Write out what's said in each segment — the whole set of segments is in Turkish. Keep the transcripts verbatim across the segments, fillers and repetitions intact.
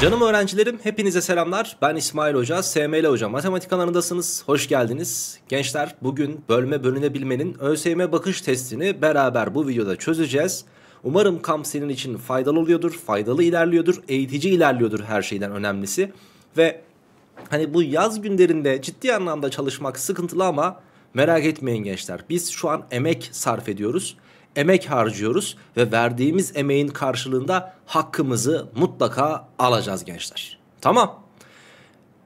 Canım öğrencilerim, hepinize selamlar. Ben İsmail Hoca, S M L Hoca Matematik kanalındasınız. Hoş geldiniz. Gençler, bugün bölme bölünebilmenin ÖSYM bakış testini beraber bu videoda çözeceğiz. Umarım kamp senin için faydalı oluyordur, faydalı ilerliyordur, eğitici ilerliyordur her şeyden önemlisi. Ve hani bu yaz günlerinde ciddi anlamda çalışmak sıkıntılı ama merak etmeyin gençler. Biz şu an emek sarf ediyoruz. Emek harcıyoruz ve verdiğimiz emeğin karşılığında hakkımızı mutlaka alacağız gençler. Tamam.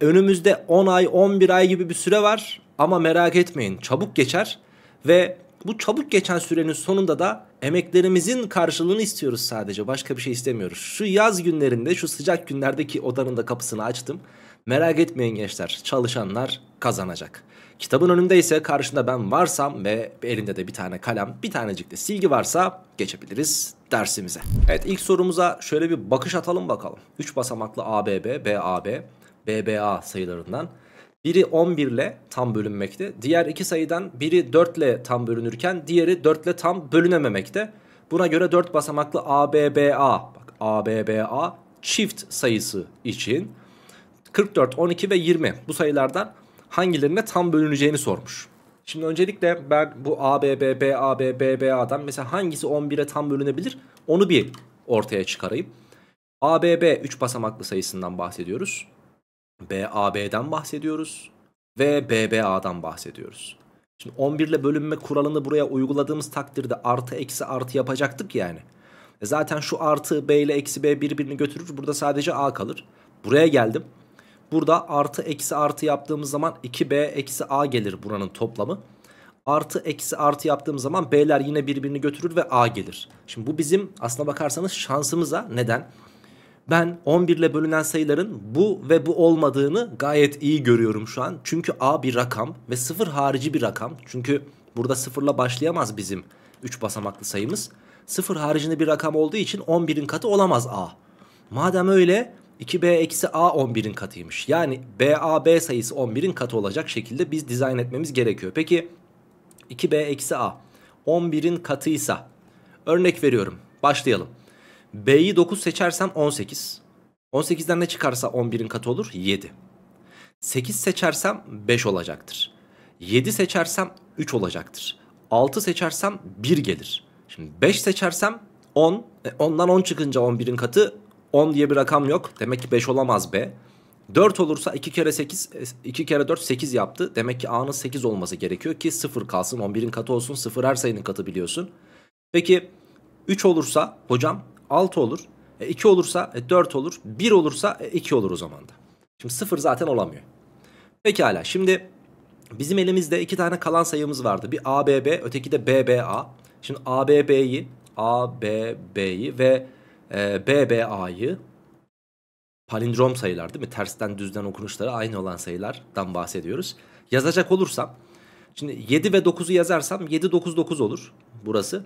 Önümüzde on ay on bir ay gibi bir süre var ama merak etmeyin, çabuk geçer ve bu çabuk geçen sürenin sonunda da emeklerimizin karşılığını istiyoruz sadece, başka bir şey istemiyoruz. Şu yaz günlerinde, şu sıcak günlerdeki odanın da kapısını açtım. Merak etmeyin gençler, çalışanlar kazanacak. Kitabın önünde ise karşında ben varsam ve elinde de bir tane kalem, bir tanecik de silgi varsa geçebiliriz dersimize. Evet, ilk sorumuza şöyle bir bakış atalım bakalım. üç basamaklı A B B, B A B, B B A sayılarından biri on bir ile tam bölünmekte. Diğer iki sayıdan biri dört ile tam bölünürken diğeri dört ile tam bölünememekte. Buna göre dört basamaklı A B B A, bak A B B A çift sayısı için kırk dört, on iki ve yirmi bu sayılardan hangilerine tam bölüneceğini sormuş. Şimdi öncelikle ben bu A B B, B A B, B B A'dan mesela hangisi on bire tam bölünebilir onu bir ortaya çıkarayım. A B B üç basamaklı sayısından bahsediyoruz. B A B'den bahsediyoruz ve B B A'dan bahsediyoruz. Şimdi on bir ile bölünme kuralını buraya uyguladığımız takdirde artı eksi artı yapacaktık yani. E zaten şu artı B ile eksi B birbirini götürür. Burada sadece A kalır. Buraya geldim. Burada artı eksi artı yaptığımız zaman iki B eksi A gelir buranın toplamı. Artı eksi artı yaptığımız zaman B'ler yine birbirini götürür ve A gelir. Şimdi bu bizim aslına bakarsanız şansımıza, neden? Ben on bir ile bölünen sayıların bu ve bu olmadığını gayet iyi görüyorum şu an. Çünkü A bir rakam ve sıfır harici bir rakam. Çünkü burada sıfırla başlayamaz bizim üç basamaklı sayımız. sıfır haricinde bir rakam olduğu için on birin katı olamaz A. Madem öyle, iki B eksi A on birin katıymış. Yani B A B sayısı on birin katı olacak şekilde biz dizayn etmemiz gerekiyor. Peki iki B eksi A on birin katıysa, örnek veriyorum, başlayalım. B'yi dokuz seçersem on sekiz. on sekizden ne çıkarsa on birin katı olur? yedi. sekiz seçersem beş olacaktır. yedi seçersem üç olacaktır. altı seçersem bir gelir. Şimdi beş seçersem on. E ondan on çıkınca on birin katı on diye bir rakam yok. Demek ki beş olamaz B. dört olursa iki kere sekiz, iki kere dört sekiz yaptı. Demek ki A'nın sekiz olması gerekiyor ki sıfır kalsın. on birin katı olsun. sıfır her sayının katı biliyorsun. Peki üç olursa hocam altı olur. E iki olursa e dört olur. bir olursa e iki olur o zaman da. Şimdi sıfır zaten olamıyor. Pekala, şimdi bizim elimizde iki tane kalan sayımız vardı. Bir A B B, öteki de B B A. Şimdi A B B'yi, A B B'yi ve e, B B A'yı palindrom sayılar değil mi? Tersten düzden okunuşları aynı olan sayılardan bahsediyoruz. Yazacak olursam şimdi yedi ve dokuzu yazarsam yedi dokuz dokuz olur burası.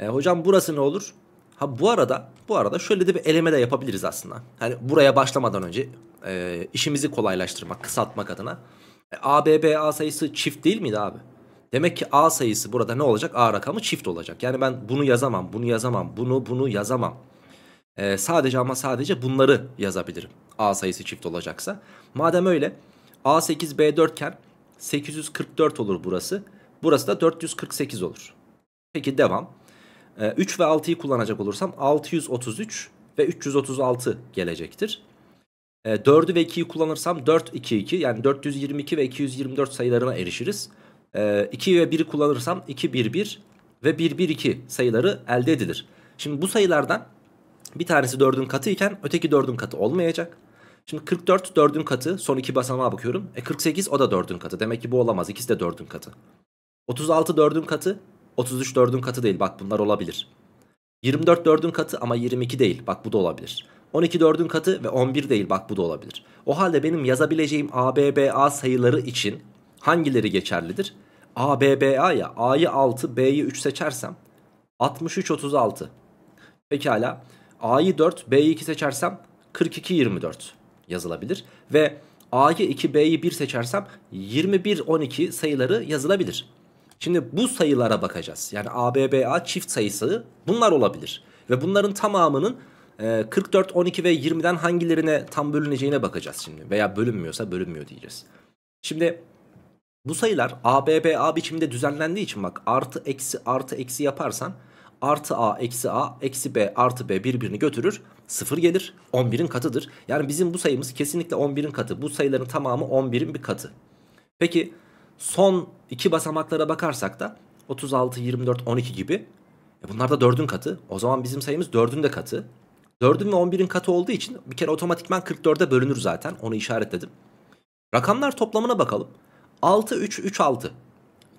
E, hocam burası ne olur? Ha, bu arada bu arada şöyle de bir eleme de yapabiliriz aslında. Hani buraya başlamadan önce e, işimizi kolaylaştırmak, kısaltmak adına. E, A B B A sayısı çift değil miydi abi? Demek ki A sayısı burada ne olacak? A rakamı çift olacak. Yani ben bunu yazamam, bunu yazamam, bunu bunu yazamam. E, sadece ama sadece bunları yazabilirim. A sayısı çift olacaksa. Madem öyle A sekiz B dört iken sekiz yüz kırk dört olur burası. Burası da dört yüz kırk sekiz olur. Peki devam. üç ve altıyı kullanacak olursam altı yüz otuz üç ve üç yüz otuz altı gelecektir. dördü ve ikiyi kullanırsam dört, iki, iki yani dört yüz yirmi iki ve iki yüz yirmi dört sayılarına erişiriz. ikiyi ve biri kullanırsam iki, bir, bir ve bir, bir, iki sayıları elde edilir. Şimdi bu sayılardan bir tanesi dördün katı iken öteki dördün katı olmayacak. Şimdi kırk dört dördün katı, son iki basamağa bakıyorum. E kırk sekiz o da dördün katı, demek ki bu olamaz, ikisi de dördün katı. otuz altı dördün katı. otuz üç dördün katı değil, bak bunlar olabilir. yirmi dört dördün katı ama yirmi iki değil, bak bu da olabilir. on iki dördün katı ve on bir değil, bak bu da olabilir. O halde benim yazabileceğim A B B A sayıları için hangileri geçerlidir? A B B A'ya A'yı altı, B'yi üç seçersem altmış üç otuz altı. Pekala, A'yı dört, B'yi iki seçersem kırk iki yirmi dört yazılabilir. Ve A'yı iki, B'yi bir seçersem yirmi bir on iki sayıları yazılabilir. Şimdi bu sayılara bakacağız. Yani A B B A çift sayısı bunlar olabilir. Ve bunların tamamının kırk dört, on iki ve yirmiden hangilerine tam bölüneceğine bakacağız şimdi. Veya bölünmüyorsa bölünmüyor diyeceğiz. Şimdi bu sayılar A B B A biçiminde düzenlendiği için bak artı eksi artı eksi yaparsan artı A eksi A eksi B artı B birbirini götürür. sıfır gelir. on birin katıdır. Yani bizim bu sayımız kesinlikle on birin katı. Bu sayıların tamamı on birin bir katı. Peki son iki basamaklara bakarsak da otuz altı, yirmi dört, on iki gibi. Bunlar da dördün katı. O zaman bizim sayımız dördün de katı. dördün ve on birin katı olduğu için bir kere otomatikman kırk dörde bölünür zaten. Onu işaretledim. Rakamlar toplamına bakalım. altı, üç, üç, altı.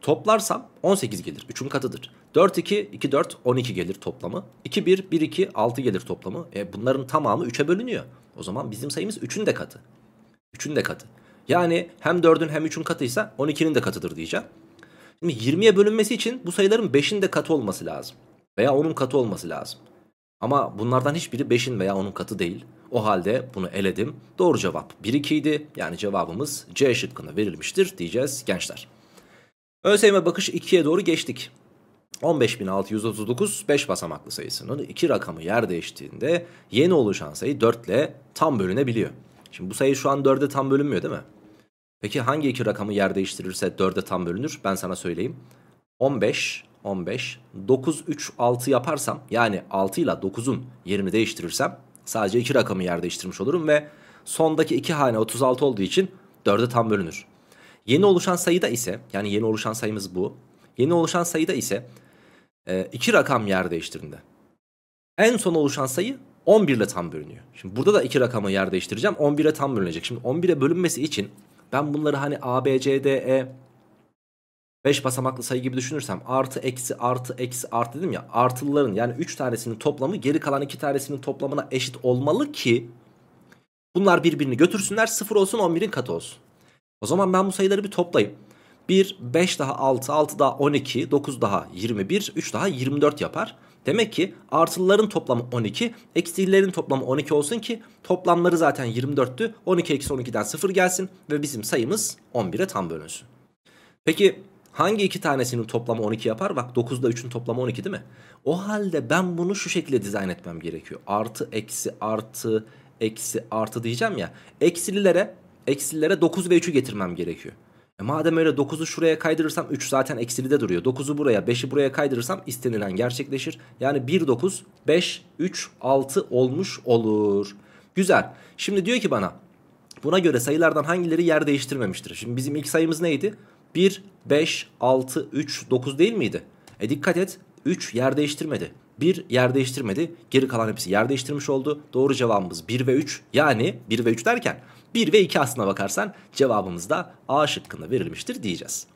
Toplarsam on sekiz gelir. üçün katıdır. dört, iki, iki, dört, on iki gelir toplamı. iki, bir, bir, iki, altı gelir toplamı. E bunların tamamı üçe bölünüyor. O zaman bizim sayımız üçün de katı. üçün de katı. Yani hem dördün hem üçün katıysa on ikinin de katıdır diyeceğim. Şimdi yirmiye bölünmesi için bu sayıların beşin de katı olması lazım. Veya onun katı olması lazım. Ama bunlardan hiçbiri beşin veya onun katı değil. O halde bunu eledim. Doğru cevap bir, iki idi. Yani cevabımız C şıkkına verilmiştir diyeceğiz gençler. ÖSYM bakış ikiye doğru geçtik. on beş bin altı yüz otuz dokuz beş basamaklı sayısının iki rakamı yer değiştiğinde yeni oluşan sayı dört ile tam bölünebiliyor. Şimdi bu sayı şu an dörde tam bölünmüyor değil mi? Peki hangi iki rakamı yer değiştirirse dörde tam bölünür? Ben sana söyleyeyim. on beş, on beş, dokuz, üç, altı yaparsam yani altı ile dokuzun yerini değiştirirsem sadece iki rakamı yer değiştirmiş olurum ve sondaki iki hane otuz altı olduğu için dörde tam bölünür. Yeni oluşan sayıda ise yani yeni oluşan sayımız bu. Yeni oluşan sayıda ise iki rakam yer değiştirdiğinde en son oluşan sayı on bir ile tam bölünüyor. Şimdi burada da iki rakamı yer değiştireceğim. on bire tam bölünecek. Şimdi on bire bölünmesi için ben bunları hani A, B, C, D, E beş basamaklı sayı gibi düşünürsem artı eksi artı eksi artı dedim ya, artılıların yani üç tanesinin toplamı geri kalan iki tanesinin toplamına eşit olmalı ki bunlar birbirini götürsünler, sıfır olsun on birin katı olsun. O zaman ben bu sayıları bir toplayayım. bir, beş daha altı, altı daha on iki, dokuz daha yirmi bir, üç daha yirmi dört yapar. Demek ki artılıların toplamı on iki, eksilerin toplamı on iki olsun ki toplamları zaten yirmi dörttü. on iki eksi on ikiden sıfır gelsin ve bizim sayımız on bire tam bölünsün. Peki hangi iki tanesinin toplamı on iki yapar? Bak dokuzda üçün toplamı on iki değil mi? O halde ben bunu şu şekilde dizayn etmem gerekiyor. Artı, eksi, artı, eksi, artı diyeceğim ya. Eksililere, eksililere dokuz ve üçü getirmem gerekiyor. E madem öyle dokuzu şuraya kaydırırsam üç zaten eksilide duruyor. dokuzu buraya, beşi buraya kaydırırsam istenilen gerçekleşir. Yani bir, dokuz, beş, üç, altı olmuş olur. Güzel. Şimdi diyor ki bana buna göre sayılardan hangileri yer değiştirmemiştir? Şimdi bizim ilk sayımız neydi? bir, beş, altı, üç, dokuz değil miydi? E dikkat et, üç yer değiştirmedi. bir yer değiştirmedi. Geri kalan hepsi yer değiştirmiş oldu. Doğru cevabımız bir ve üç. Yani bir ve üç derken bir ve iki aslına bakarsan cevabımız da A şıkkında verilmiştir diyeceğiz.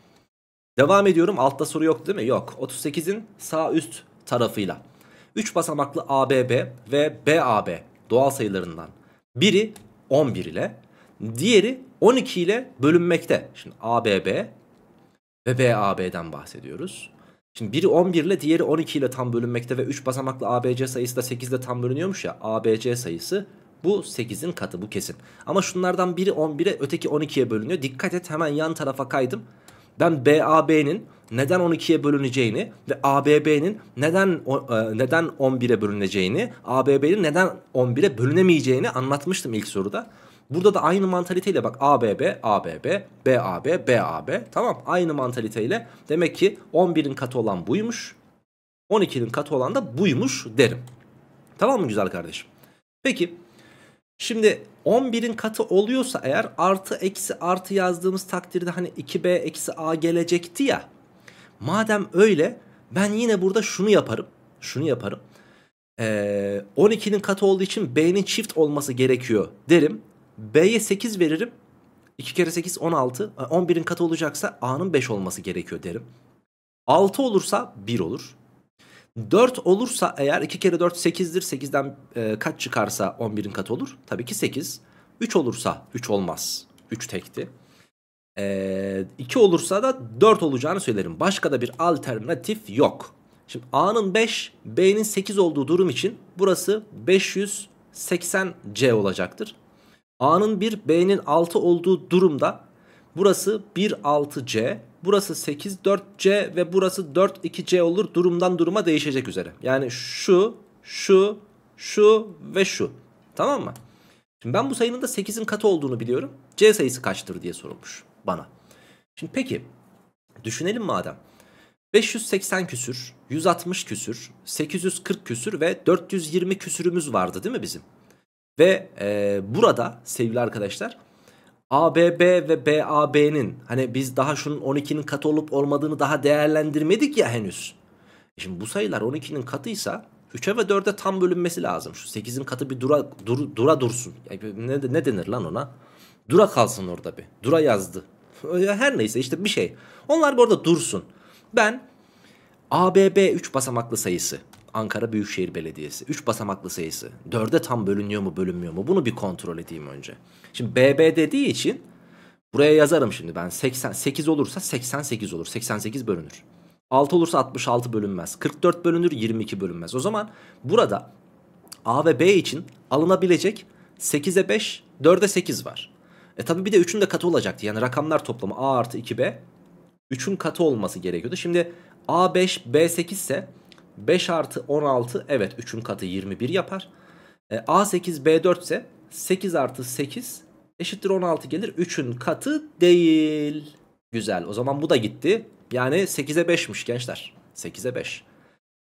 Devam ediyorum. Altta soru yok değil mi? Yok. otuz sekizin sağ üst tarafıyla üç basamaklı A B B ve B A B doğal sayılarından biri on bir ile diğeri on iki ile bölünmekte. Şimdi A B B ve B A B'den bahsediyoruz. Şimdi biri on bir ile diğeri on iki ile tam bölünmekte ve üç basamaklı A B C sayısı da sekiz ile tam bölünüyormuş ya. A B C sayısı bu sekizin katı, bu kesin. Ama şunlardan biri on bire öteki on ikiye bölünüyor. Dikkat et, hemen yan tarafa kaydım. Ben B A B'nin neden on ikiye bölüneceğini ve A B B'nin neden neden on bire bölüneceğini, A B B'nin neden on bire bölünemeyeceğini anlatmıştım ilk soruda. Burada da aynı mantaliteyle bak A B B, A B B, B A B, B A B, tamam, aynı mantaliteyle demek ki on birin katı olan buymuş, on ikinin katı olan da buymuş derim. Tamam mı güzel kardeşim? Peki şimdi on birin katı oluyorsa eğer artı eksi artı yazdığımız takdirde hani iki B eksi A gelecekti ya. Madem öyle ben yine burada şunu yaparım, şunu yaparım. Ee, on ikinin katı olduğu için B'nin çift olması gerekiyor derim. B'ye sekiz veririm. iki kere sekiz on altı. on birin katı olacaksa A'nın beş olması gerekiyor derim. altı olursa bir olur. dört olursa eğer iki kere dört sekizdir. sekizden e, kaç çıkarsa on birin katı olur? Tabii ki sekiz. üç olursa üç olmaz. üç tekti. E, iki olursa da dört olacağını söylerim. Başka da bir alternatif yok. Şimdi A'nın beş, B'nin sekiz olduğu durum için burası beş yüz seksen C olacaktır. A'nın bir, B'nin altı olduğu durumda burası bir altı C, burası sekiz dört C ve burası dört iki C olur, durumdan duruma değişecek üzere. Yani şu, şu, şu ve şu. Tamam mı? Şimdi ben bu sayının da sekizin katı olduğunu biliyorum. C sayısı kaçtır diye sorulmuş bana. Şimdi peki düşünelim madem. beş yüz seksen küsür, yüz altmış küsür, sekiz yüz kırk küsür ve dört yüz yirmi küsürümüz vardı değil mi bizim? Ve e, burada sevgili arkadaşlar A B B ve B A B'nin hani biz daha şunun on ikinin katı olup olmadığını daha değerlendirmedik ya henüz. Şimdi bu sayılar on ikinin katıysa üçe ve dörde tam bölünmesi lazım. Şu sekizin katı bir dura, dur, dura dursun. Yani ne, ne denir lan ona? Dura kalsın orada bir. Dura yazdı. Her neyse işte bir şey. Onlar bu arada dursun. Ben A B B üç basamaklı sayısı. Ankara Büyükşehir Belediyesi. üç basamaklı sayısı. dörde tam bölünüyor mu bölünmüyor mu? Bunu bir kontrol edeyim önce. Şimdi B B dediği için buraya yazarım şimdi ben. seksen sekiz olursa seksen sekiz olur. seksen sekiz bölünür. altı olursa altmış altı bölünmez. kırk dört bölünür, yirmi iki bölünmez. O zaman burada A ve B için alınabilecek sekize beş, dörde sekiz var. E tabi bir de üçün de katı olacaktı. Yani rakamlar toplamı A artı iki B üçün katı olması gerekiyordu. Şimdi A beş, B sekiz ise beş artı on altı, evet üçün katı yirmi bir yapar. E, A sekiz, B dört ise sekiz artı sekiz eşittir on altı gelir. üçün katı değil. Güzel. O zaman bu da gitti. Yani sekize beşmiş gençler. sekize beş.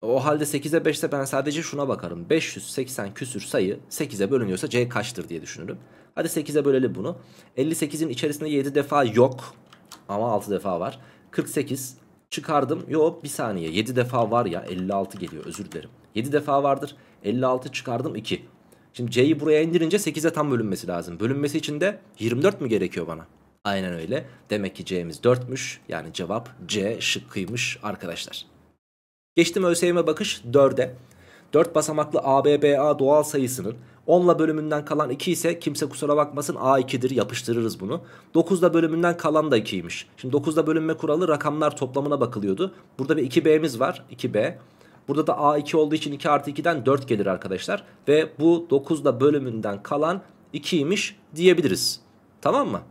O halde sekize beş ise ben sadece şuna bakarım. beş yüz seksen küsür sayı sekize bölünüyorsa C kaçtır diye düşünürüm. Hadi sekize bölelim bunu. elli sekizin içerisinde yedi defa yok. Ama altı defa var. kırk sekiz çıkardım. Yok bir saniye. yedi defa var ya. elli altı geliyor. Özür dilerim. yedi defa vardır. elli altı çıkardım iki. Şimdi C'yi buraya indirince sekize tam bölünmesi lazım. Bölünmesi için de yirmi dört mü gerekiyor bana? Aynen öyle. Demek ki C'miz dörtmüş. Yani cevap C şıkkıymış arkadaşlar. Geçtim ÖSYM'e bakış dörde. dört basamaklı A B B A doğal sayısının onla bölümünden kalan iki ise kimse kusura bakmasın A iki'dir. Yapıştırırız bunu. dokuzla bölümünden kalan da ikiymiş. Şimdi dokuzla bölünme kuralı rakamlar toplamına bakılıyordu. Burada bir iki B'miz var. iki B. Burada da A iki olduğu için iki artı iki'den dört gelir arkadaşlar. Ve bu dokuzla bölümünden kalan ikiymiş diyebiliriz. Tamam mı?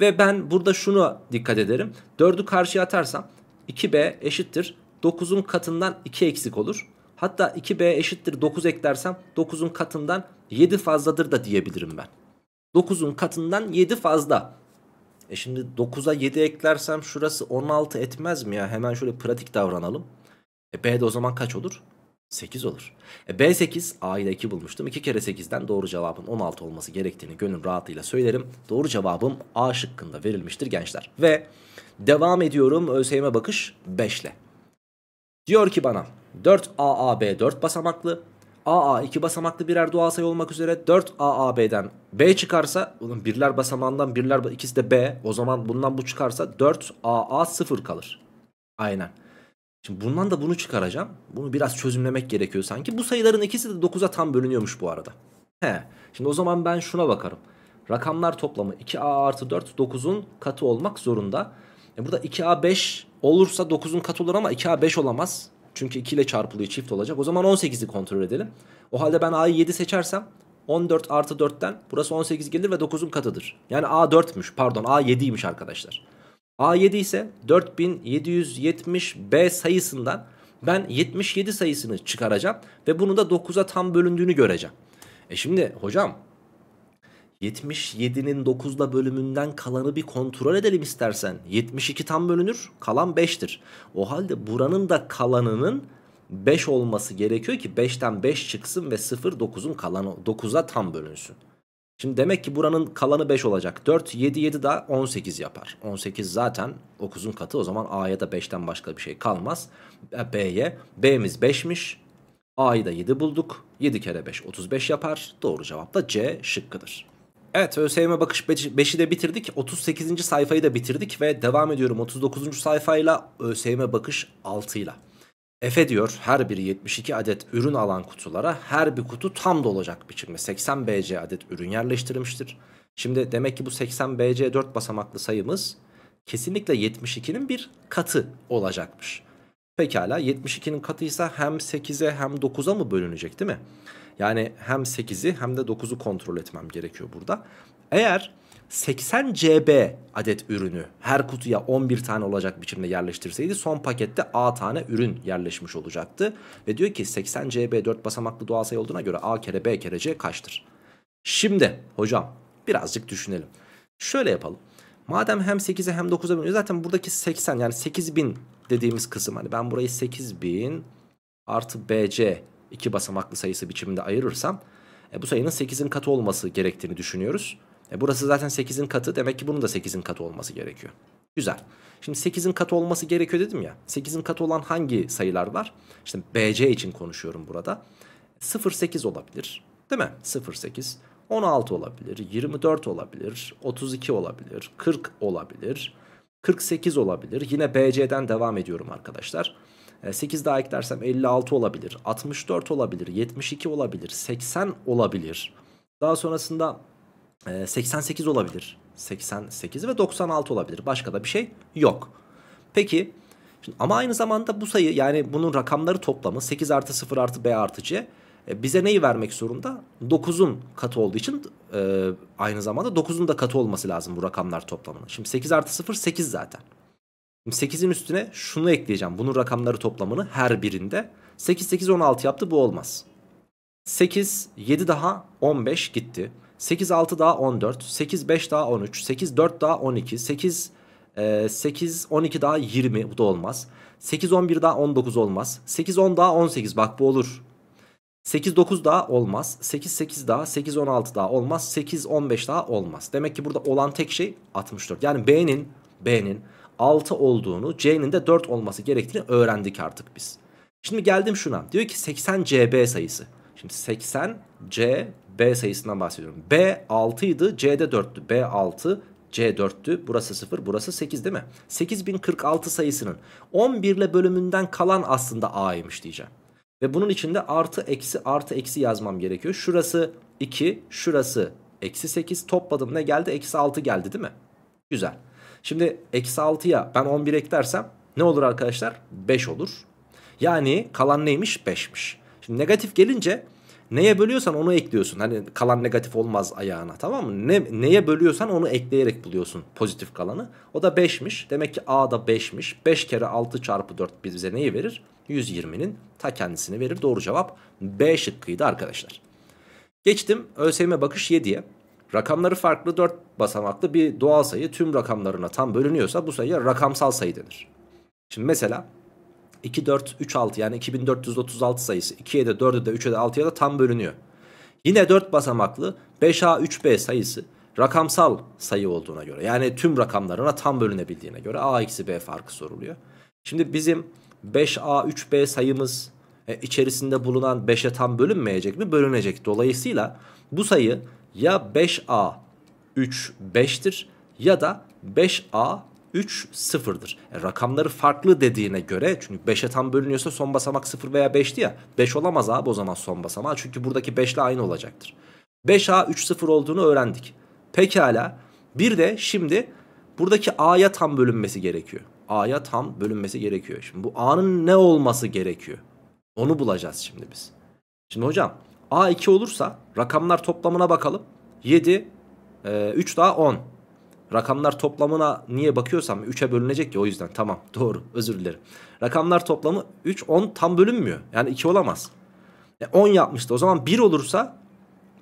Ve ben burada şunu dikkat ederim. dördü karşıya atarsam iki B eşittir dokuzun katından iki eksik olur. Hatta iki B eşittir dokuz eklersem dokuzun katından yedi fazladır da diyebilirim ben. dokuzun katından yedi fazla. E şimdi dokuza yedi eklersem şurası on altı etmez mi ya? Hemen şöyle pratik davranalım. E B'de o zaman kaç olur? sekiz olur. E B sekiz, A'yı da iki bulmuştum. iki kere sekizden doğru cevabın on altı olması gerektiğini gönül rahatlığıyla söylerim. Doğru cevabım A şıkkında verilmiştir gençler. Ve devam ediyorum ÖSYM bakış beşle. Diyor ki bana dört A A B dört basamaklı, A A iki basamaklı birer doğal sayı olmak üzere dört A A B'den B çıkarsa, bunun birler basamağından birler ikisi de B, o zaman bundan bu çıkarsa dört A A sıfır kalır. Aynen. Şimdi bundan da bunu çıkaracağım. Bunu biraz çözümlemek gerekiyor sanki. Bu sayıların ikisi de dokuza tam bölünüyormuş bu arada. He. Şimdi o zaman ben şuna bakarım. Rakamlar toplamı iki A artı dört dokuzun katı olmak zorunda. E burada iki A beş olursa dokuzun katı olur ama iki A beş olamaz. Çünkü iki ile çarpılıyor, çift olacak. O zaman on sekizi kontrol edelim. O halde ben A'yı yedi seçersem on dört artı dörtten burası on sekiz gelir ve dokuzun katıdır. Yani A dört'müş, pardon A yedi'ymiş arkadaşlar. A yedi ise dört bin yedi yüz yetmiş B sayısından ben yetmiş yedi sayısını çıkaracağım. Ve bunu da dokuza tam bölündüğünü göreceğim. E şimdi hocam yetmiş yedi'nin dokuzla bölümünden kalanı bir kontrol edelim istersen. yetmiş iki tam bölünür, kalan beş'tir. O halde buranın da kalanının beş olması gerekiyor ki beş'ten beş çıksın ve sıfır dokuzun kalanı dokuza tam bölünsün. Şimdi demek ki buranın kalanı beş olacak. dört, yedi, yedi daha on sekiz yapar. on sekiz zaten dokuzun katı. O zaman A'ya da beş'ten başka bir şey kalmaz. B'ye. B'miz beş'miş. A'yı da yedi bulduk. yedi kere beş otuz beş yapar. Doğru cevap da C şıkkıdır. Evet, ÖSYM bakış beş'i de bitirdik. otuz sekizinci sayfayı da bitirdik ve devam ediyorum otuz dokuzuncu sayfayla, ÖSYM bakış altı'yla. Efe diyor her biri yetmiş iki adet ürün alan kutulara her bir kutu tam dolacak biçimde seksen B C adet ürün yerleştirilmiştir. Şimdi demek ki bu seksen B C dört basamaklı sayımız kesinlikle yetmiş iki'nin bir katı olacakmış. Pekala, yetmiş iki'nin katıysa hem sekize hem dokuza mı bölünecek değil mi? Yani hem sekizi hem de dokuzu kontrol etmem gerekiyor burada. Eğer seksen C B adet ürünü her kutuya on bir tane olacak biçimde yerleştirseydi son pakette A tane ürün yerleşmiş olacaktı. Ve diyor ki seksen C B dört basamaklı doğal sayı olduğuna göre A kere B kere C kaçtır? Şimdi hocam birazcık düşünelim. Şöyle yapalım. Madem hem sekize hem dokuza bölünüyor, zaten buradaki seksen yani sekiz bin dediğimiz kısım, hani ben burayı sekiz bin artı B C iki basamaklı sayısı biçiminde ayırırsam e, bu sayının sekizin katı olması gerektiğini düşünüyoruz. E, burası zaten sekizin katı, demek ki bunun da sekizin katı olması gerekiyor. Güzel. Şimdi sekizin katı olması gerekiyor dedim ya. sekizin katı olan hangi sayılar var? İşte B C için konuşuyorum burada. sıfır sekiz olabilir. Değil mi? sıfır sekiz. on altı olabilir, yirmi dört olabilir, otuz iki olabilir, kırk olabilir, kırk sekiz olabilir. Yine B C'den devam ediyorum arkadaşlar. sekiz daha eklersem elli altı olabilir, altmış dört olabilir, yetmiş iki olabilir, seksen olabilir. Daha sonrasında seksen sekiz olabilir, seksen sekiz ve doksan altı olabilir. Başka da bir şey yok. Peki, şimdi ama aynı zamanda bu sayı, yani bunun rakamları toplamı sekiz artı sıfır artı B artı C. Bize neyi vermek zorunda? dokuzun katı olduğu için e, aynı zamanda dokuzun da katı olması lazım bu rakamlar toplamının. Şimdi sekiz artı sıfır sekiz zaten. sekizin üstüne şunu ekleyeceğim. Bunun rakamları toplamını her birinde. sekiz sekiz on altı yaptı, bu olmaz. sekiz yedi daha on beş gitti. sekiz altı daha on dört. sekiz beş daha on üç. sekiz dört daha on iki. sekiz on iki daha yirmi, bu da olmaz. sekiz on bir daha on dokuz olmaz. sekiz on daha on sekiz, bak bu olur. sekiz dokuz daha olmaz. sekiz sekiz daha, sekiz on altı daha olmaz. sekiz on beş daha olmaz. Demek ki burada olan tek şey altmış dört. Yani B'nin B'nin altı olduğunu, C'nin de dört olması gerektiğini öğrendik artık biz. Şimdi geldim şuna. Diyor ki seksen C B sayısı. Şimdi seksen C B sayısından bahsediyorum. B altıydı, C'de dörttü. B altı, C dörttü. Burası sıfır, burası sekiz değil mi? seksen kırk altı sayısının on bir ile bölümünden kalan aslında A'ymış diyeceğim. Ve bunun içinde artı eksi artı eksi yazmam gerekiyor. Şurası iki, şurası eksi sekiz. Topladım, ne geldi? Eksi altı geldi değil mi? Güzel. Şimdi eksi altıya ben on bir eklersem ne olur arkadaşlar? beş olur. Yani kalan neymiş? beşmiş. Şimdi negatif gelince neye bölüyorsan onu ekliyorsun. Hani kalan negatif olmaz ayağına, tamam mı? Ne, neye bölüyorsan onu ekleyerek buluyorsun pozitif kalanı. O da beşmiş. Demek ki A da beşmiş. beş kere altı çarpı dört bize neyi verir? yüz yirminin ta kendisini verir. Doğru cevap B şıkkıydı arkadaşlar. Geçtim ÖSYM bakış yediye. Rakamları farklı dört basamaklı bir doğal sayı tüm rakamlarına tam bölünüyorsa bu sayıya rakamsal sayı denir. Şimdi mesela iki dört üç altı yani iki bin dört yüz otuz altı sayısı ikiye de dörde de üçe de altıya da tam bölünüyor. Yine dört basamaklı beş A üç B sayısı rakamsal sayı olduğuna göre, yani tüm rakamlarına tam bölünebildiğine göre A-B farkı soruluyor. Şimdi bizim beş A üç B sayımız e, içerisinde bulunan beşe tam bölünmeyecek mi? Bölünecek. Dolayısıyla bu sayı ya beş A üç beş'tir ya da beş A üç sıfır'dır. E, rakamları farklı dediğine göre, çünkü beşe tam bölünüyorsa son basamak sıfır veya beş'ti ya, beş olamaz abi o zaman son basamağı, çünkü buradaki beş ile aynı olacaktır. beş A üç sıfır olduğunu öğrendik. Pekala, bir de şimdi buradaki A'ya tam bölünmesi gerekiyor. A'ya tam bölünmesi gerekiyor. Şimdi bu A'nın ne olması gerekiyor? Onu bulacağız şimdi biz. Şimdi hocam A iki olursa rakamlar toplamına bakalım. yedi, e, üç daha on. Rakamlar toplamına niye bakıyorsam üçe bölünecek ya, o yüzden tamam, doğru, özür dilerim. Rakamlar toplamı üç, on tam bölünmüyor. Yani iki olamaz. E, on yapmıştı, o zaman bir olursa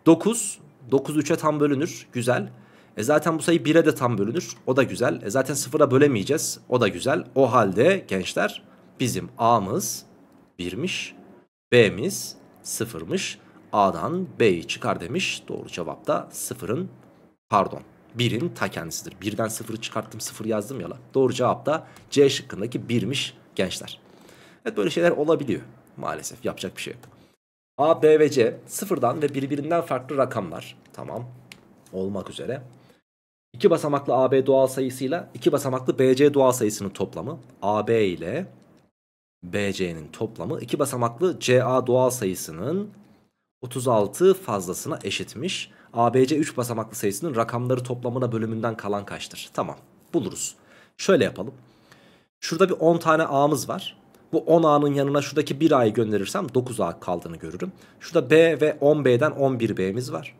dokuz, dokuz üçe tam bölünür, güzel. E zaten bu sayı bire de tam bölünür. O da güzel. E zaten sıfıra bölemeyeceğiz. O da güzel. O halde gençler bizim A'mız bir'miş. B'miz sıfır'mış. A'dan B'yi çıkar demiş. Doğru cevap da sıfırın, pardon birin ta kendisidir. birden sıfırı çıkarttım, sıfır yazdım ya la. Doğru cevap da C şıkkındaki bir'miş gençler. Evet, böyle şeyler olabiliyor. Maalesef yapacak bir şey yok. A, B ve C sıfırdan ve birbirinden farklı rakamlar. Tamam, olmak üzere. iki basamaklı A B doğal sayısıyla iki basamaklı B C doğal sayısının toplamı, A B ile B C'nin toplamı iki basamaklı C A doğal sayısının otuz altı fazlasına eşitmiş. A B C üç basamaklı sayısının rakamları toplamına bölümünden kalan kaçtır? Tamam, buluruz. Şöyle yapalım. Şurada bir on tane A'mız var. Bu on A'nın yanına şuradaki bir A'yı gönderirsem dokuz A kaldığını görürüm. Şurada B ve on B'den on bir B'miz var.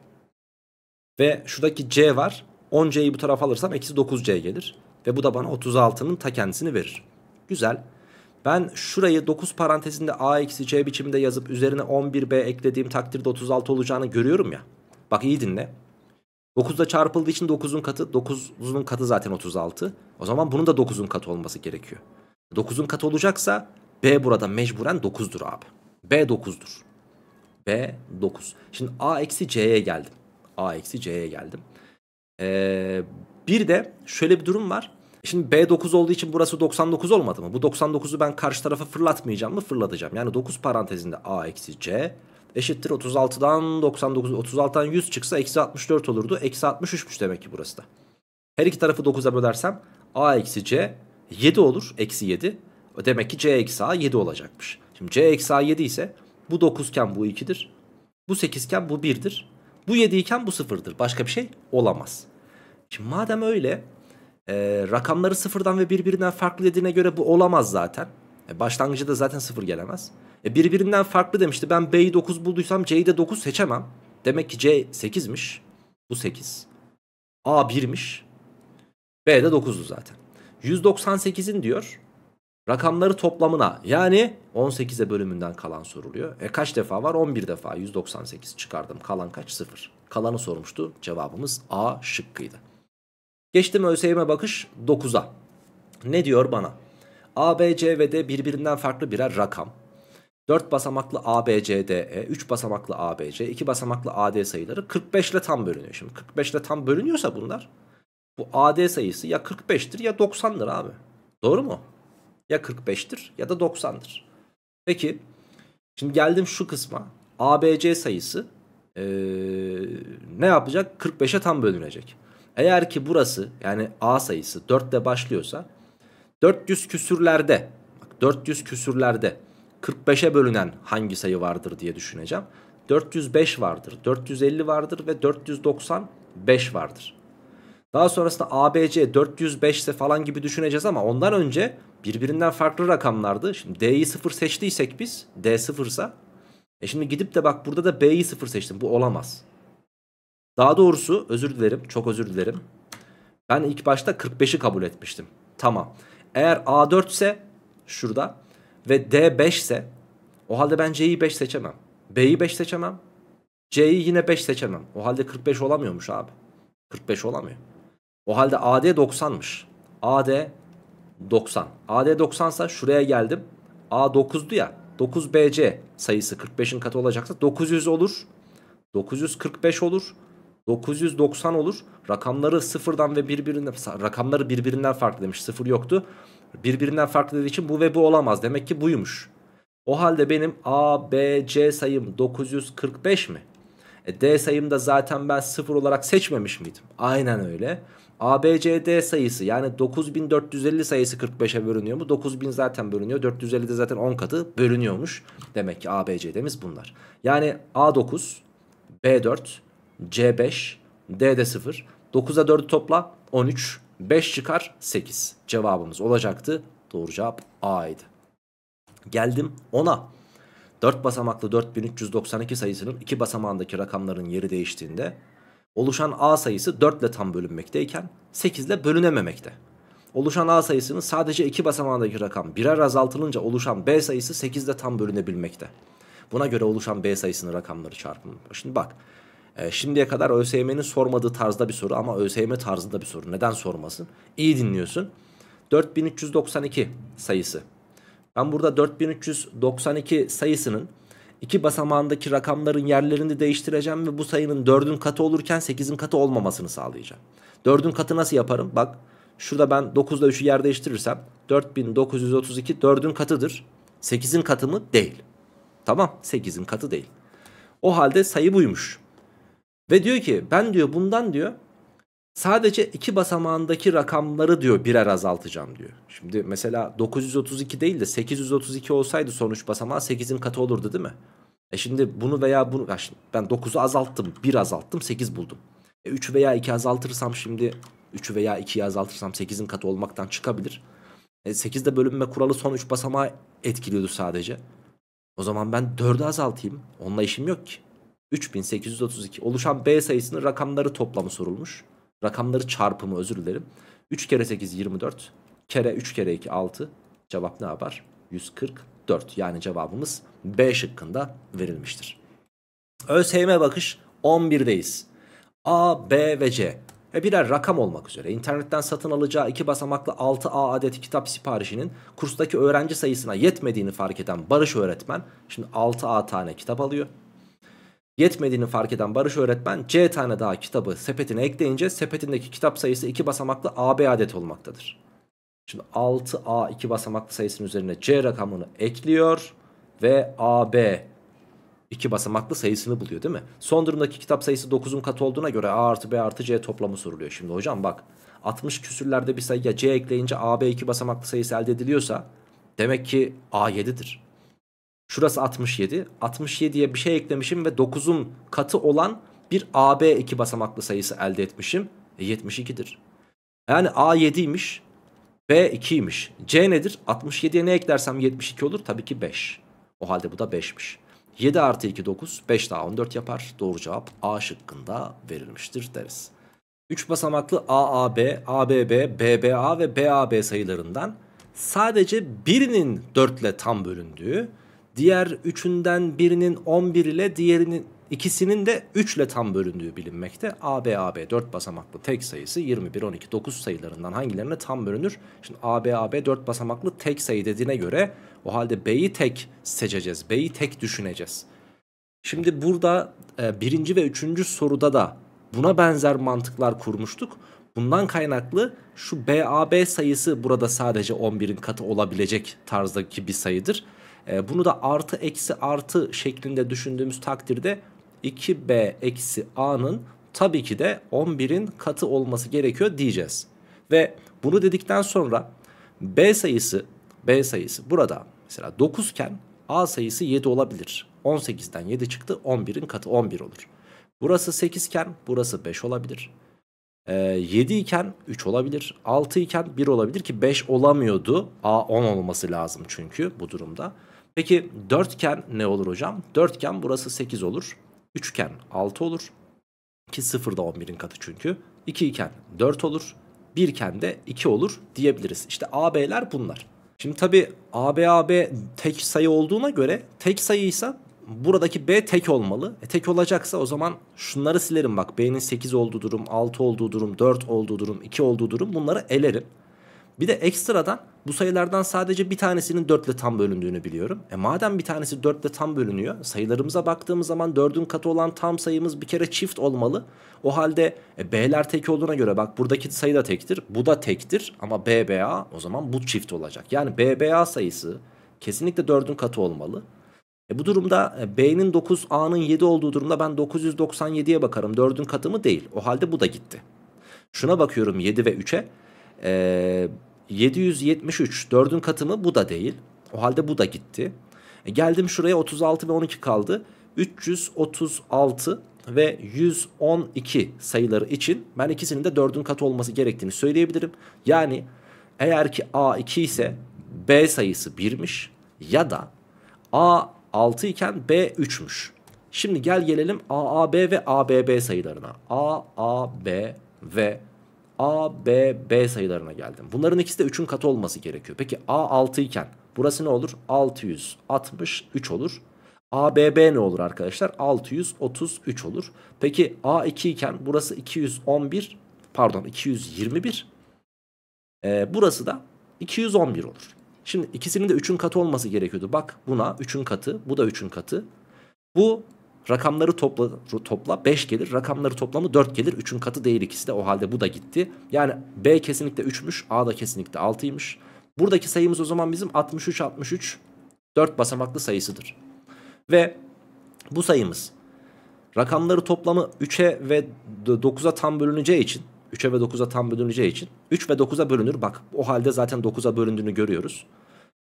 Ve şuradaki C var. on c'yi bu tarafa alırsam eksi dokuz c gelir. Ve bu da bana otuz altının ta kendisini verir. Güzel. Ben şurayı dokuz parantezinde a eksi c biçiminde yazıp üzerine on bir b eklediğim takdirde otuz altı olacağını görüyorum ya. Bak iyi dinle. dokuzda çarpıldığı için dokuzun katı, dokuzun katı zaten otuz altı. O zaman bunun da dokuzun katı olması gerekiyor. dokuzun katı olacaksa b burada mecburen dokuzdur abi. b dokuzdur. b dokuz. Şimdi a eksi c'ye geldim. a eksi c'ye geldim. Ee, bir de şöyle bir durum var. Şimdi b dokuz olduğu için burası doksan dokuz olmadı mı? Bu doksan dokuzu ben karşı tarafa fırlatmayacağım mı? Fırlatacağım. Yani dokuz parantezinde a eksi c eşittir otuz altıdan doksan dokuz, otuz altıdan yüz çıksa eksi altmış dört olurdu. Eksi altmış üçmüş demek ki burası da. Her iki tarafı dokuza bölersem a eksi c yedi olur. Eksi yedi. Demek ki c eksi a yedi olacakmış. Şimdi c eksi a yedi ise bu dokuz iken bu ikidir. Bu sekiz iken bu birdir. Bu yedi iken bu sıfırdır. Başka bir şey olamaz. Şimdi madem öyle e, rakamları sıfırdan ve birbirinden farklı dediğine göre bu olamaz zaten. E, başlangıcı da zaten sıfır gelemez. E, birbirinden farklı demişti. Ben B'yi dokuz bulduysam C'yi de dokuz seçemem. Demek ki C sekizmiş. Bu sekiz. A birmiş. B de dokuzdu zaten. yüz doksan sekizin diyor rakamları toplamına, yani on sekize bölümünden kalan soruluyor. E kaç defa var? on bir defa. yüz doksan sekiz çıkardım. Kalan kaç? sıfır. Kalanı sormuştu. Cevabımız A şıkkıydı. Geçtim ÖSYM'e bakış dokuza. Ne diyor bana? A, B, C ve D birbirinden farklı birer rakam. dört basamaklı A, B, C, D, E, üç basamaklı A, B, C, iki basamaklı A, D sayıları kırk beş ile tam bölünüyor. Şimdi kırk beş ile tam bölünüyorsa bunlar, bu A, D sayısı ya kırk beştir ya doksandır abi. Doğru mu? Ya kırk beştir ya da doksandır. Peki şimdi geldim şu kısma. A B C sayısı ee, ne yapacak? kırk beşe tam bölünecek. Eğer ki burası, yani A sayısı dört ile başlıyorsa dört yüz küsürlerde, bak dört yüz küsürlerde kırk beşe bölünen hangi sayı vardır diye düşüneceğim. dört yüz beş vardır, dört yüz elli vardır ve dört yüz doksan beş vardır. Daha sonrasında A B C dört yüz beş ise falan gibi düşüneceğiz ama ondan önce birbirinden farklı rakamlardı. Şimdi D'yi sıfır seçtiysek biz, D sıfırsa, e şimdi gidip de bak burada da B'yi sıfır seçtim. Bu olamaz. Daha doğrusu özür dilerim, çok özür dilerim. Ben ilk başta kırk beşi kabul etmiştim. Tamam. Eğer A dört ise şurada ve D beş ise, o halde ben C'yi beş seçemem. B'yi beş seçemem. C'yi yine beş seçemem. O halde kırk beş olamıyormuş abi. kırk beş olamıyor. O halde A D doksanmış. A D doksan. A D doksansa şuraya geldim. A dokuzdu ya. dokuz B C sayısı kırk beşin katı olacaksa dokuz yüz olur. dokuz yüz kırk beş olur. dokuz yüz doksan olur. Rakamları sıfırdan ve birbirinden, rakamları birbirinden farklı demiş. Sıfır yoktu. Birbirinden farklı dediği için bu ve bu olamaz. Demek ki buymuş. O halde benim A B C sayım dokuz yüz kırk beş mi? E, D sayımda zaten ben sıfır olarak seçmemiş miydim? Aynen öyle. A B C D sayısı, yani dokuz bin dört yüz elli sayısı kırk beşe bölünüyor mu? dokuz bin zaten bölünüyor. dört yüz elli de zaten on katı bölünüyormuş. Demek ki A B C'demiz bunlar. Yani A dokuz, B dört, C beş, D'de sıfır. dokuza dördü topla on üç, beş çıkar sekiz. Cevabımız olacaktı. Doğru cevap A'ydı. Geldim ona. dört basamaklı dört bin üç yüz doksan iki sayısının iki basamağındaki rakamların yeri değiştiğinde oluşan A sayısı dört ile tam bölünmekteyken sekiz ile bölünememekte. Oluşan A sayısının sadece iki basamağındaki rakam birer azaltılınca oluşan B sayısı sekiz ile tam bölünebilmekte. Buna göre oluşan B sayısının rakamları çarpımı. Şimdi bak, e, şimdiye kadar ÖSYM'nin sormadığı tarzda bir soru ama ÖSYM tarzında bir soru. Neden sormasın? İyi dinliyorsun. dört bin üç yüz doksan iki sayısı. Ben burada dört bin üç yüz doksan iki sayısının iki basamağındaki rakamların yerlerini değiştireceğim ve bu sayının dördün katı olurken sekizin katı olmamasını sağlayacağım. dördün katı nasıl yaparım? Bak şurada ben dokuz ile üçü yer değiştirirsem dört bin dokuz yüz otuz iki dördün katıdır. sekizin katı mı? Değil. Tamam, sekizin katı değil. O halde sayı buymuş. Ve diyor ki ben diyor bundan diyor sadece iki basamağındaki rakamları diyor birer azaltacağım diyor. Şimdi mesela dokuz yüz otuz iki değil de sekiz yüz otuz iki olsaydı sonuç basamağı sekizin katı olurdu değil mi? E şimdi bunu veya bunu, ben dokuzu azalttım, bir azalttım, sekiz buldum. E üç veya iki azaltırsam, şimdi üçü veya ikiyi azaltırsam sekizin katı olmaktan çıkabilir. E sekizde bölünme kuralı son üç basamağı etkiliyordu sadece. O zaman ben dördü azaltayım, onunla işim yok ki. üç bin sekiz yüz otuz iki oluşan B sayısının rakamları toplamı sorulmuş. rakamları çarpımı, özür dilerim. üç kere sekiz yirmi dört, kere üç kere iki altı, cevap ne yapar? yüz kırk dört. Yani cevabımız B şıkkında verilmiştir. ÖSYM bakış on bir'deyiz. A, B ve C. E birer rakam olmak üzere internetten satın alacağı iki basamaklı altı A adet kitap siparişinin kurstaki öğrenci sayısına yetmediğini fark eden Barış öğretmen, şimdi altı A tane kitap alıyor. Yetmediğini fark eden Barış öğretmen C tane daha kitabı sepetine ekleyince sepetindeki kitap sayısı iki basamaklı A B adet olmaktadır. Şimdi altı A iki basamaklı sayısının üzerine C rakamını ekliyor ve A B iki basamaklı sayısını buluyor, değil mi? Son durumdaki kitap sayısı dokuz'un katı olduğuna göre A artı B artı C toplamı soruluyor. Şimdi hocam bak, altmış küsürlerde bir sayıya C ekleyince A B iki basamaklı sayısı elde ediliyorsa demek ki A yedi'dir. Şurası altmış yedi. altmış yedi'ye bir şey eklemişim ve dokuz'un katı olan bir A B iki basamaklı sayısı elde etmişim. E yetmiş iki'dir. Yani A yedi'ymiş, B iki'ymiş. C nedir? altmış yedi'ye ne eklersem yetmiş iki olur? Tabii ki beş. O halde bu da beş'miş. yedi artı iki dokuz, beş daha on dört yapar. Doğru cevap A şıkkında verilmiştir deriz. üç basamaklı A A B, A B B, B B A ve B A B sayılarından sadece birinin dört ile tam bölündüğü, diğer üçünden birinin on bir ile diğerinin ikisinin de üç ile tam bölündüğü bilinmekte. A B A B dört basamaklı tek sayısı yirmi bir, on iki, dokuz sayılarından hangilerine tam bölünür? Şimdi A B A B dört basamaklı tek sayı dediğine göre o halde B'yi tek seçeceğiz. B'yi tek düşüneceğiz. Şimdi burada e, birinci ve üçüncü soruda da buna benzer mantıklar kurmuştuk. Bundan kaynaklı şu B A B sayısı burada sadece on bir'in katı olabilecek tarzdaki bir sayıdır. E, bunu da artı eksi artı şeklinde düşündüğümüz takdirde iki B eksi A'nın tabii ki de on bir'in katı olması gerekiyor diyeceğiz. Ve bunu dedikten sonra B sayısı B sayısı burada mesela dokuz iken A sayısı yedi olabilir. on sekiz'den yedi çıktı, on bir'in katı on bir olur. Burası sekiz iken burası beş olabilir. E, yedi iken üç olabilir. altı iken bir olabilir ki beş olamıyordu. A on olması lazım çünkü bu durumda. Peki dört iken ne olur hocam? dört iken burası sekiz olur. üç iken altı olur. Ki sıfır da on bir'in katı çünkü. iki iken dört olur. bir iken de iki olur diyebiliriz. İşte A B'ler bunlar. Şimdi tabi A B A B tek sayı olduğuna göre tek sayıysa buradaki B tek olmalı. E tek olacaksa o zaman şunları silerim. Bak, B'nin sekiz olduğu durum, altı olduğu durum, dört olduğu durum, iki olduğu durum, bunları elerim. Bir de ekstradan bu sayılardan sadece bir tanesinin dört ile tam bölündüğünü biliyorum. E madem bir tanesi dört ile tam bölünüyor, sayılarımıza baktığımız zaman dörd'ün katı olan tam sayımız bir kere çift olmalı. O halde e, B'ler tek olduğuna göre bak, buradaki sayı da tektir, bu da tektir ama B B A, o zaman bu çift olacak. Yani B B A sayısı kesinlikle dörd'ün katı olmalı. E bu durumda B'nin dokuz, A'nın yedi olduğu durumda ben dokuz yüz doksan yedi'ye bakarım. dörd'ün katı mı? Değil. O halde bu da gitti. Şuna bakıyorum yedi ve üç'e. E, yedi yüz yetmiş üç dörd'ün katı mı? Bu da değil. O halde bu da gitti. E, geldim şuraya, otuz altı ve on iki kaldı. üç yüz otuz altı ve yüz on iki sayıları için ben ikisinin de dörd'ün katı olması gerektiğini söyleyebilirim. Yani eğer ki A iki ise B sayısı bir'miş ya da A altı iken B üç'müş. Şimdi gel gelelim A A B ve A B B sayılarına. A A B ve A B B sayılarına geldim. Bunların ikisi de üç'ün katı olması gerekiyor. Peki A altı iken burası ne olur? altı yüz altmış üç olur. A B B ne olur arkadaşlar? altı yüz otuz üç olur. Peki A iki iken burası iki yüz on bir, pardon iki yüz yirmi bir. Ee, burası da iki yüz on bir olur. Şimdi ikisinin de üç'ün katı olması gerekiyordu. Bak, buna üç'ün katı, bu da üç'ün katı. Bu rakamları topla, topla beş gelir. Rakamları toplamı dört gelir. üç'ün katı değil ikisi de. O halde bu da gitti. Yani B kesinlikle üç'müş. A da kesinlikle altı'ymış. Buradaki sayımız o zaman bizim altmış üç altmış üç dört basamaklı sayısıdır. Ve bu sayımız rakamları toplamı üç'e ve dokuz'a tam bölüneceği için üç'e ve dokuz'a tam bölüneceği için üç ve dokuz'a bölünür. Bak, o halde zaten dokuz'a bölündüğünü görüyoruz.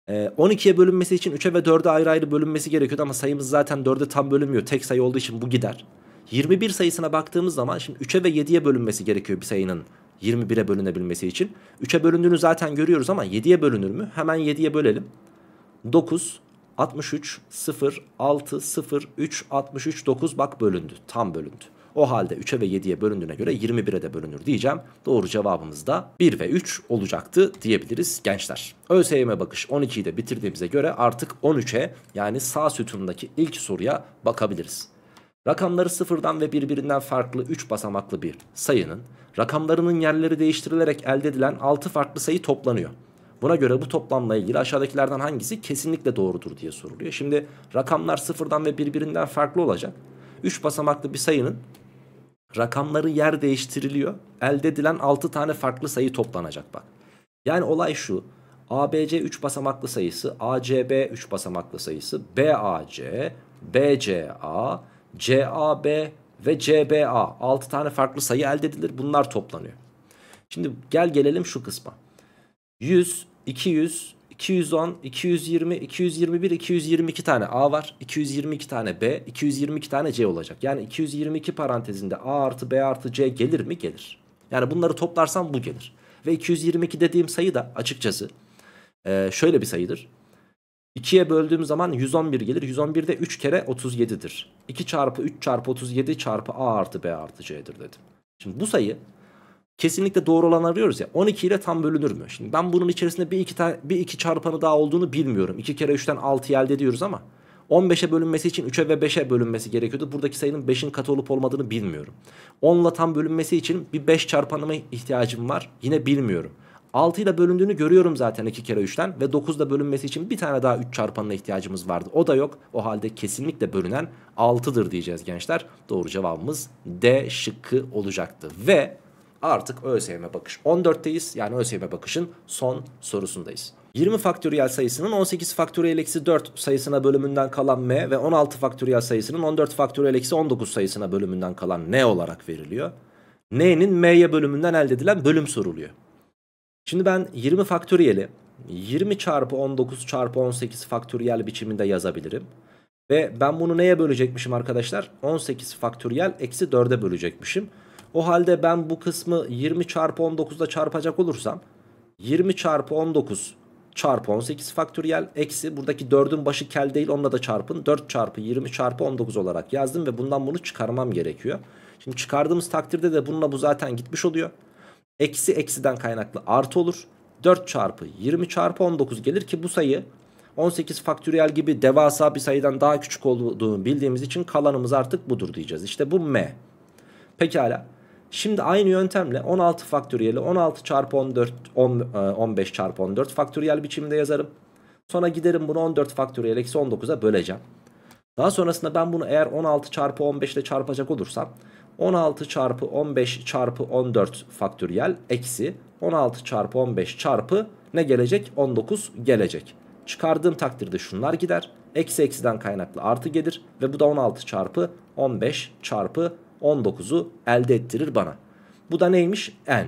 Ee, on iki'ye bölünmesi için üç'e ve dört'e ayrı ayrı bölünmesi gerekiyordu ama sayımız zaten dört'e tam bölünmüyor. Tek sayı olduğu için bu gider. yirmi bir sayısına baktığımız zaman şimdi üç'e ve yedi'ye bölünmesi gerekiyor bir sayının yirmi bir'e bölünebilmesi için. üç'e bölündüğünü zaten görüyoruz ama yedi'ye bölünür mü? Hemen yedi'ye bölelim. dokuz, altmış üç, sıfır, altı, sıfır, üç, altmış üç, dokuz, bak bölündü. Tam bölündü. O halde üçe ve yediye bölündüğüne göre yirmi bire de bölünür diyeceğim. Doğru cevabımız da bir ve üç olacaktı diyebiliriz gençler. ÖSYM bakış on ikiyi de bitirdiğimize göre artık on üçe, yani sağ sütundaki ilk soruya bakabiliriz. Rakamları sıfırdan ve birbirinden farklı üç basamaklı bir sayının rakamlarının yerleri değiştirilerek elde edilen altı farklı sayı toplanıyor. Buna göre bu toplamla ilgili aşağıdakilerden hangisi kesinlikle doğrudur diye soruluyor. Şimdi rakamlar sıfırdan ve birbirinden farklı olacak. üç basamaklı bir sayının rakamları yer değiştiriliyor. Elde edilen altı tane farklı sayı toplanacak bak. Yani olay şu. A B C üç basamaklı sayısı, A C B üç basamaklı sayısı, B A C, B C A, C A B ve C B A. altı tane farklı sayı elde edilir. Bunlar toplanıyor. Şimdi gel gelelim şu kısma. yüz, iki yüz, iki yüz on, iki yüz yirmi, iki yüz yirmi bir, iki yüz yirmi iki tane A var. iki yüz yirmi iki tane B, iki yüz yirmi iki tane C olacak. Yani iki yüz yirmi iki parantezinde A artı B artı C gelir mi? Gelir. Yani bunları toplarsam bu gelir. Ve iki yüz yirmi iki dediğim sayı da açıkçası şöyle bir sayıdır. ikiye böldüğüm zaman yüz on bir gelir. yüz on bir de üç kere otuz yedidir. iki çarpı üç çarpı otuz yedi çarpı A artı B artı C'dir dedim. Şimdi bu sayı kesinlikle doğru olanı arıyoruz ya. on iki ile tam bölünür mü? Şimdi ben bunun içerisinde bir iki, tane, bir iki çarpanı daha olduğunu bilmiyorum. iki kere üçten altı elde ediyoruz ama on beşe bölünmesi için üçe ve beşe bölünmesi gerekiyordu. Buradaki sayının beşin katı olup olmadığını bilmiyorum. on ile tam bölünmesi için bir beş çarpanıma ihtiyacım var. Yine bilmiyorum. altı ile bölündüğünü görüyorum zaten iki kere üçten ve dokuz ile bölünmesi için bir tane daha üç çarpanına ihtiyacımız vardı. O da yok. O halde kesinlikle bölünen altıdır diyeceğiz gençler. Doğru cevabımız D şıkkı olacaktı. Ve artık ÖSYM bakış on dörtteyiz. Yani ÖSYM bakışın son sorusundayız. yirmi faktöriyel sayısının on sekiz faktöriyel eksi dört sayısına bölümünden kalan M ve on altı faktöriyel sayısının on dört faktöriyel eksi on dokuz sayısına bölümünden kalan N olarak veriliyor. N'nin M'ye bölümünden elde edilen bölüm soruluyor. Şimdi ben yirmi faktöriyeli yirmi çarpı on dokuz çarpı on sekiz faktöriyel biçiminde yazabilirim. Ve ben bunu neye bölecekmişim arkadaşlar? on sekiz faktöriyel eksi dörde bölecekmişim. O halde ben bu kısmı yirmi çarpı on dokuzda çarpacak olursam yirmi çarpı on dokuz çarpı on sekiz faktöriyel eksi buradaki dördün başı kel değil, onunla da çarpın. dört çarpı yirmi çarpı on dokuz olarak yazdım ve bundan bunu çıkarmam gerekiyor. Şimdi çıkardığımız takdirde de bununla bu zaten gitmiş oluyor. Eksi eksiden kaynaklı artı olur. dört çarpı yirmi çarpı on dokuz gelir ki bu sayı on sekiz faktöriyel gibi devasa bir sayıdan daha küçük olduğunu bildiğimiz için kalanımız artık budur diyeceğiz. İşte bu M. Pekala. Şimdi aynı yöntemle on altı faktöriyeli on altı çarpı on dört, on beş çarpı on dört faktöriyel biçimde yazarım. Sonra giderim bunu on dört faktöriyel eksi on dokuza böleceğim. Daha sonrasında ben bunu eğer on altı çarpı on beş ile çarpacak olursam on altı çarpı on beş çarpı on dört faktöriyel eksi on altı çarpı on beş çarpı ne gelecek? on dokuz gelecek. Çıkardığım takdirde şunlar gider. Eksi eksiden kaynaklı artı gelir ve bu da on altı çarpı on beş çarpı on dokuzu elde ettirir bana. Bu da neymiş? N.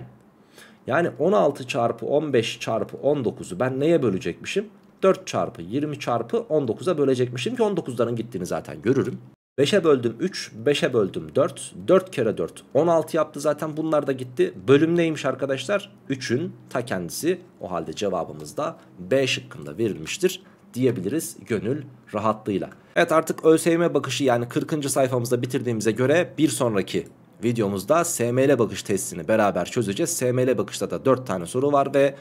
Yani on altı çarpı on beş çarpı on dokuzu ben neye bölecekmişim? dört çarpı yirmi çarpı on dokuza bölecekmişim ki on dokuzların gittiğini zaten görürüm. beşe böldüm üç, beşe böldüm dört, dört kere dört on altı yaptı zaten, bunlar da gitti. Bölüm neymiş arkadaşlar? üçün ta kendisi. O halde cevabımız da B şıkkında verilmiştir diyebiliriz gönül rahatlığıyla. Evet, artık ÖSYM bakışı yani kırkıncı sayfamızda bitirdiğimize göre bir sonraki videomuzda S M L bakış testini beraber çözeceğiz. S M L bakışta da dört tane soru var ve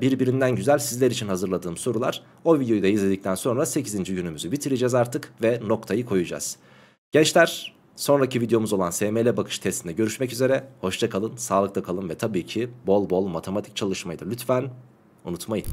birbirinden güzel sizler için hazırladığım sorular. O videoyu da izledikten sonra sekizinci günümüzü bitireceğiz artık ve noktayı koyacağız. Gençler, sonraki videomuz olan S M L bakış testinde görüşmek üzere. Hoşça kalın, sağlıkla kalın ve tabii ki bol bol matematik çalışmayı da lütfen unutmayın.